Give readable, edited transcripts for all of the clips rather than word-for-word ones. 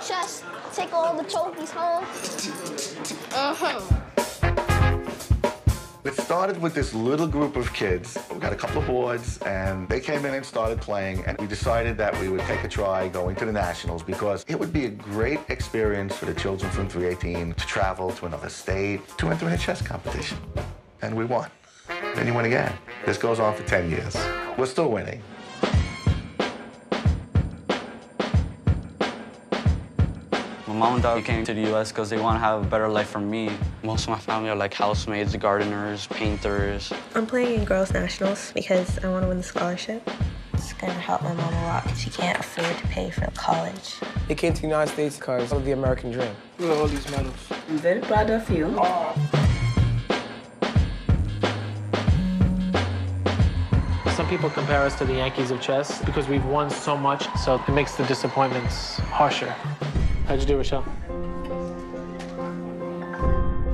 chest, take all the trophies home. It started with this little group of kids. We got a couple of boards, and they came in and started playing, and we decided that we would take a try going to the Nationals because it would be a great experience for the children from 318 to travel to another state to enter in a chess competition. And we won. Then you win again. This goes on for 10 years. We're still winning. My mom and dad came to the U.S. because they want to have a better life for me. Most of my family are like housemaids, gardeners, painters. I'm playing in Girls Nationals because I want to win the scholarship. It's going to help my mom a lot because she can't afford to pay for college. They came to the United States because of the American dream. Look at all these medals. I'm very proud of you. Some people compare us to the Yankees of chess because we've won so much, so it makes the disappointments harsher. How'd you do, Rochelle?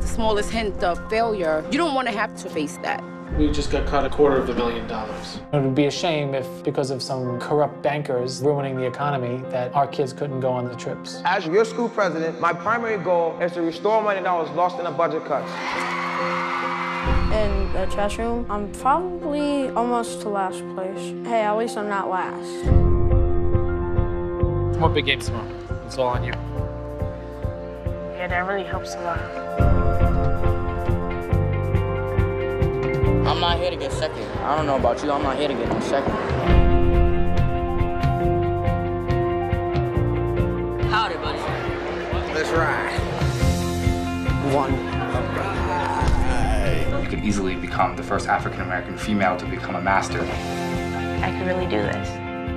The smallest hint of failure, you don't want to have to face that. We just got caught $250,000. It would be a shame if, because of some corrupt bankers ruining the economy, that our kids couldn't go on the trips. As your school president, my primary goal is to restore money that was lost in the budget cuts. In the chess room, I'm probably almost to last place. Hey, at least I'm not last. What big game tomorrow? It's all on you. Yeah, that really helps a lot. I'm not here to get second. I don't know about you, I'm not here to get no second. Howdy, buddy. Let's ride. One. Right. You could easily become the first African-American female to become a master. I can really do this.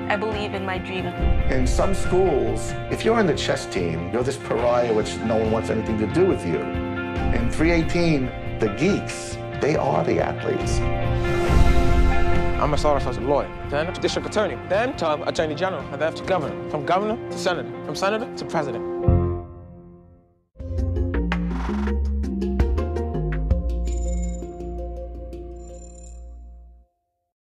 I believe in my dream. In some schools, if you're in the chess team, you're this pariah which no one wants anything to do with you. In 318, the geeks, they are the athletes. I'm gonna start off as a lawyer, then district attorney, then to attorney general, and then to governor. From governor to senator, from senator to president.